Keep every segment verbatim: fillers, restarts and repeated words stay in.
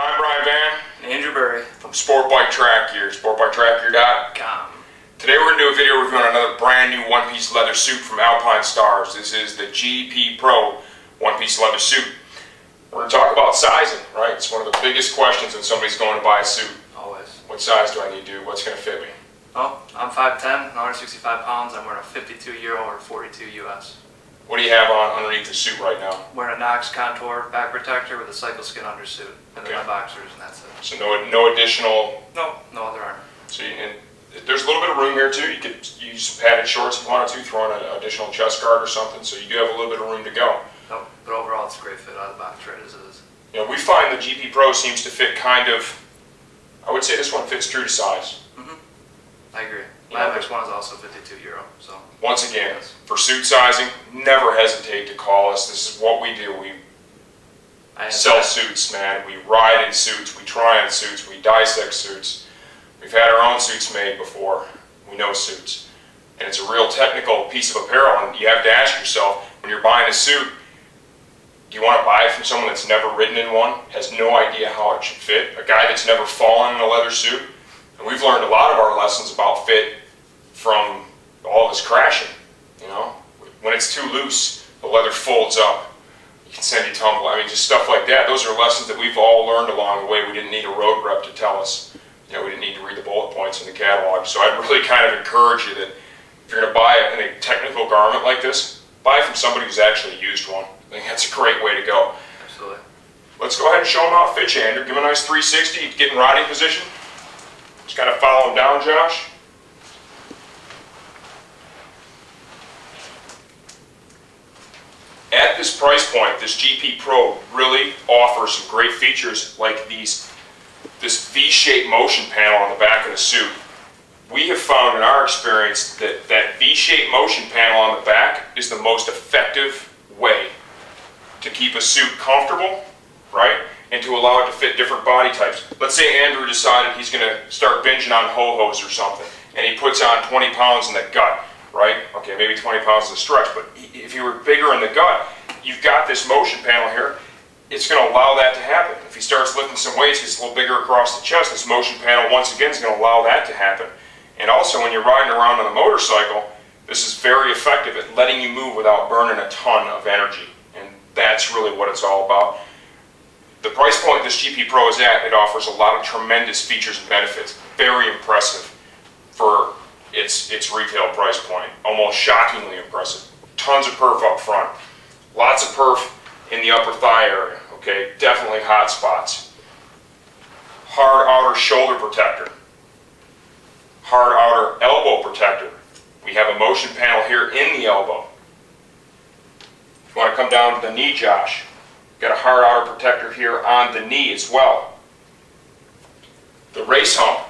I'm Brian Vann. And Andrew Berry. From SportBikeTrackGear, sport bike track gear dot com. Today we're going to do a video reviewing another brand new one-piece leather suit from Alpinestars. This is the G P Pro one-piece leather suit. We're going to talk about sizing, right? It's one of the biggest questions when somebody's going to buy a suit. Always. What size do I need to do? What's going to fit me? Well, I'm five ten, one hundred sixty-five pounds. I'm wearing a fifty-two Euro or forty-two U S. What do you have on underneath the suit right now? Wearing a Knox Contour back protector with a Cycle Skin undersuit, and okay. Then my boxers, and that's it. So no, no additional. No, no other armor. So you, and there's a little bit of room here too. You could use some padded shorts if you wanted to, throw in an additional chest guard or something. So you do have a little bit of room to go. No, but overall it's a great fit out of the box right as it is. You know, we find the G P Pro seems to fit kind of. I would say this one fits true to size. Mm-hmm. I agree. My M X one is also fifty-two Euro. So once again, for suit sizing, never hesitate to call us. This is what we do. We sell suits, man. We ride in suits. We try on suits. We dissect suits. We've had our own suits made before. We know suits. And it's a real technical piece of apparel. And you have to ask yourself, when you're buying a suit, do you want to buy it from someone that's never ridden in one, has no idea how it should fit, a guy that's never fallen in a leather suit? And we've learned a lot of our lessons about fit from all this crashing. You know, when it's too loose, the leather folds up. You can send you tumble. I mean, just stuff like that. Those are lessons that we've all learned along the way. We didn't need a road rep to tell us. You know, we didn't need to read the bullet points in the catalog. So I'd really kind of encourage you that if you're going to buy a technical garment like this, buy from somebody who's actually used one. I think that's a great way to go. Absolutely. Let's go ahead and show them how it fits you, Andrew. Give them a nice three sixty. Get in riding position. Just kind of follow them down, Josh. At this price point, this G P Pro really offers some great features like these, this V-shaped motion panel on the back of the suit. We have found in our experience that that V-shaped motion panel on the back is the most effective way to keep a suit comfortable, right, and to allow it to fit different body types. Let's say Andrew decided he's going to start binging on ho-hos or something, and he puts on twenty pounds in the gut, right? Okay, maybe twenty pounds is a stretch, but if you were bigger in the gut, you've got this motion panel here. It's going to allow that to happen. If he starts lifting some weights, gets a little bigger across the chest, this motion panel once again is going to allow that to happen. And also, when you're riding around on a motorcycle, this is very effective at letting you move without burning a ton of energy. And that's really what it's all about. The price point this G P Pro is at, it offers a lot of tremendous features and benefits. Very impressive for its, its retail price point. Almost shockingly impressive. Tons of perf up front. Lots of perf in the upper thigh area. Okay, definitely hot spots. Hard outer shoulder protector. Hard outer elbow protector. We have a motion panel here in the elbow. If you want to come down to the knee, Josh, got a hard outer protector here on the knee as well. The race hump.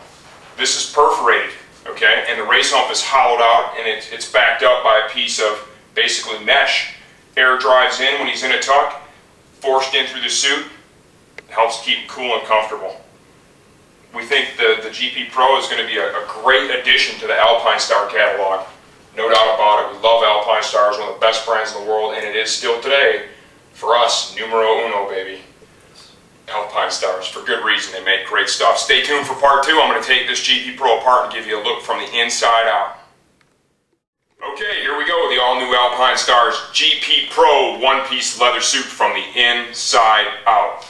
This is perforated, okay, and the race hump is hollowed out, and it's, it's backed up by a piece of basically mesh. Air drives in when he's in a tuck, forced in through the suit. It helps keep him cool and comfortable. We think the, the G P Pro is going to be a, a great addition to the Alpinestar catalog. No doubt about it. We love Alpinestar. It's one of the best brands in the world, and it is still today, for us, numero uno, baby. Alpinestars, for good reason. They make great stuff. Stay tuned for part two. I'm going to take this G P Pro apart and give you a look from the inside out. Okay, here we go with the all-new Alpinestars G P Pro one-piece leather suit from the inside out.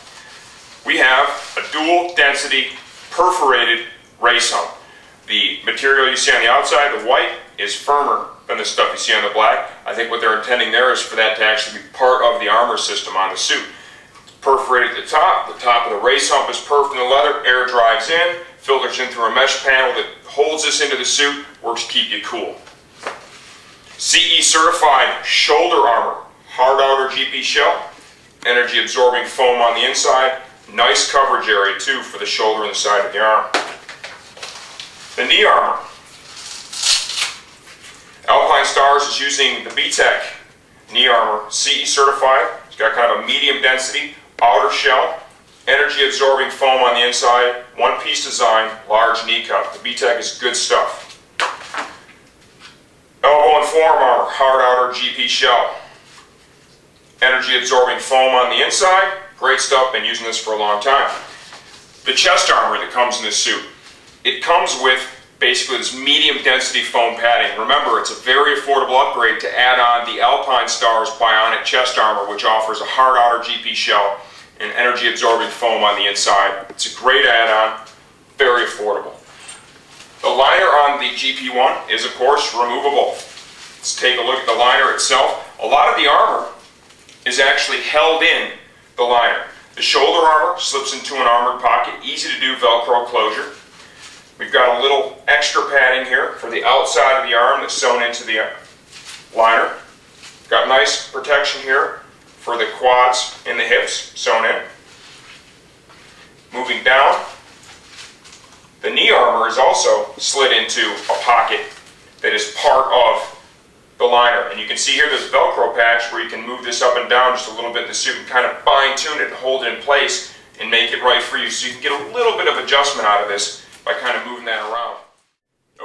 We have a dual-density perforated race hump. The material you see on the outside, the white, is firmer than the stuff you see on the black. I think what they're intending there is for that to actually be part of the armor system on the suit. It's perforated at the top. The top of the race hump is perfed in the leather. Air drives in, filters in through a mesh panel that holds this into the suit, works to keep you cool. C E certified shoulder armor, hard outer G P shell, energy absorbing foam on the inside. Nice coverage area too for the shoulder and the side of the arm. The knee armor. Alpinestars is using the B-Tech knee armor, C E certified. It's got kind of a medium density, outer shell, energy absorbing foam on the inside, one piece design, large knee cup. The B-Tech is good stuff. Elbow and forearm armor, hard outer G P shell. Energy absorbing foam on the inside. Great stuff, been using this for a long time. The chest armor that comes in this suit, it comes with basically this medium density foam padding. Remember, it's a very affordable upgrade to add on the Alpinestars Bionic chest armor, which offers a hard outer G P shell and energy absorbing foam on the inside. It's a great add-on, very affordable. The liner on the G P one is of course removable. Let's take a look at the liner itself. A lot of the armor is actually held in the liner. The shoulder armor slips into an armored pocket, easy to do Velcro closure. We've got a little extra padding here for the outside of the arm that's sewn into the liner. Got nice protection here for the quads and the hips sewn in. Moving down, the knee armor is also slid into a pocket that is part of the liner. And you can see here this Velcro patch where you can move this up and down just a little bit in the suit and kind of fine tune it and hold it in place and make it right for you. So you can get a little bit of adjustment out of this by kind of moving that around.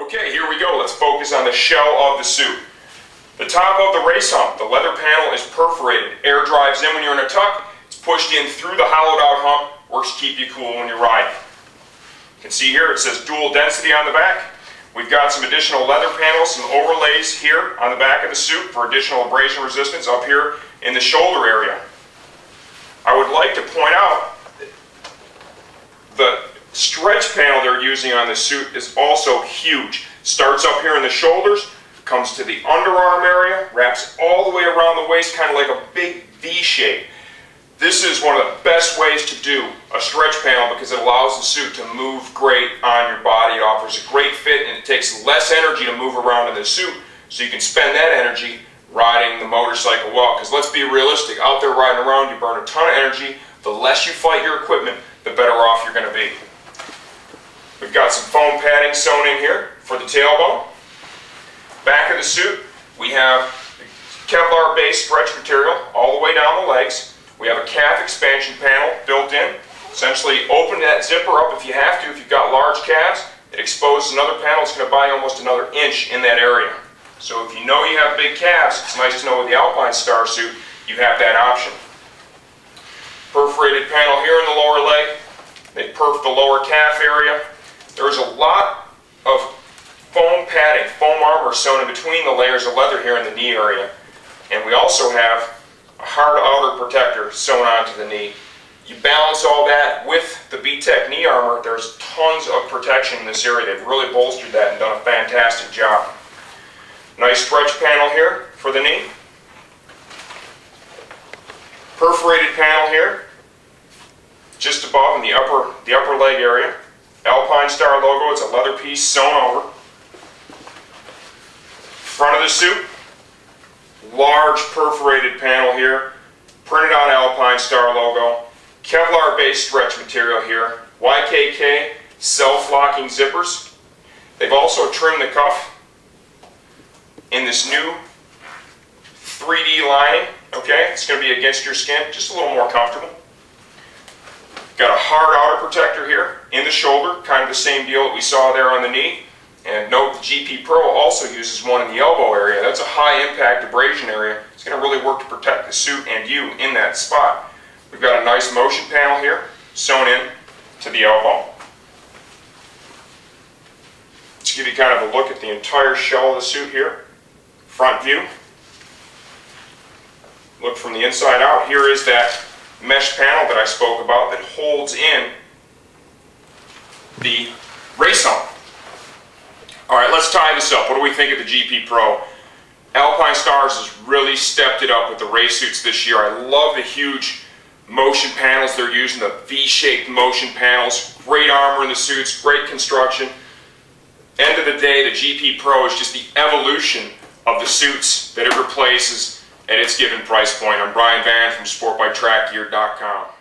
Okay, here we go. Let's focus on the shell of the suit. The top of the race hump, the leather panel is perforated. Air drives in when you're in a tuck. It's pushed in through the hollowed out hump. Works to keep you cool when you ride. You can see here it says dual density on the back. We've got some additional leather panels, some overlays here on the back of the suit for additional abrasion resistance up here in the shoulder area. I would like to point out the stretch panel they're using on this suit is also huge. Starts up here in the shoulders, comes to the underarm area, wraps all the way around the waist, kind of like a big V shape. This is one of the best ways to do a stretch panel because it allows the suit to move great on your body. It offers a great fit and it takes less energy to move around in the suit, so you can spend that energy riding the motorcycle well. Because let's be realistic, out there riding around you burn a ton of energy. The less you fight your equipment, the better off you're going to be. We've got some foam padding sewn in here for the tailbone. Back of the suit, we have Kevlar based stretch material all the way down the legs. We have a calf expansion panel built in. Essentially open that zipper up if you have to. If you've got large calves, it exposes another panel. It's going to buy almost another inch in that area. So if you know you have big calves, it's nice to know with the Alpinestar suit you have that option. Perforated panel here in the lower leg. They perf the lower calf area. There's a lot of foam padding, foam armor sewn in between the layers of leather here in the knee area. And we also have a hard outer protector sewn onto the knee. You balance all that with the B-Tech knee armor, there's tons of protection in this area. They've really bolstered that and done a fantastic job. Nice stretch panel here for the knee. Perforated panel here, just above in the upper, the upper leg area. Alpinestar logo, it's a leather piece sewn over. Front of the suit, large perforated panel here, printed on Alpinestar logo, Kevlar based stretch material here, Y K K self-locking zippers. They've also trimmed the cuff in this new three D lining. Okay, it's going to be against your skin, just a little more comfortable. Got a hard outer protector here in the shoulder, kind of the same deal that we saw there on the knee. And note the G P Pro also uses one in the elbow area. That's a high impact abrasion area. It's going to really work to protect the suit and you in that spot. We've got a nice motion panel here sewn in to the elbow. Let's give you kind of a look at the entire shell of the suit here. Front view. Look from the inside out. Here is that mesh panel that I spoke about that holds in the race arm. Alright, let's tie this up. What do we think of the G P Pro? Alpinestars has really stepped it up with the race suits this year. I love the huge motion panels they're using, the V-shaped motion panels. Great armor in the suits, great construction. End of the day, the G P Pro is just the evolution of the suits that it replaces at its given price point. I'm Brian Vann from Sport Bike Track Gear dot com.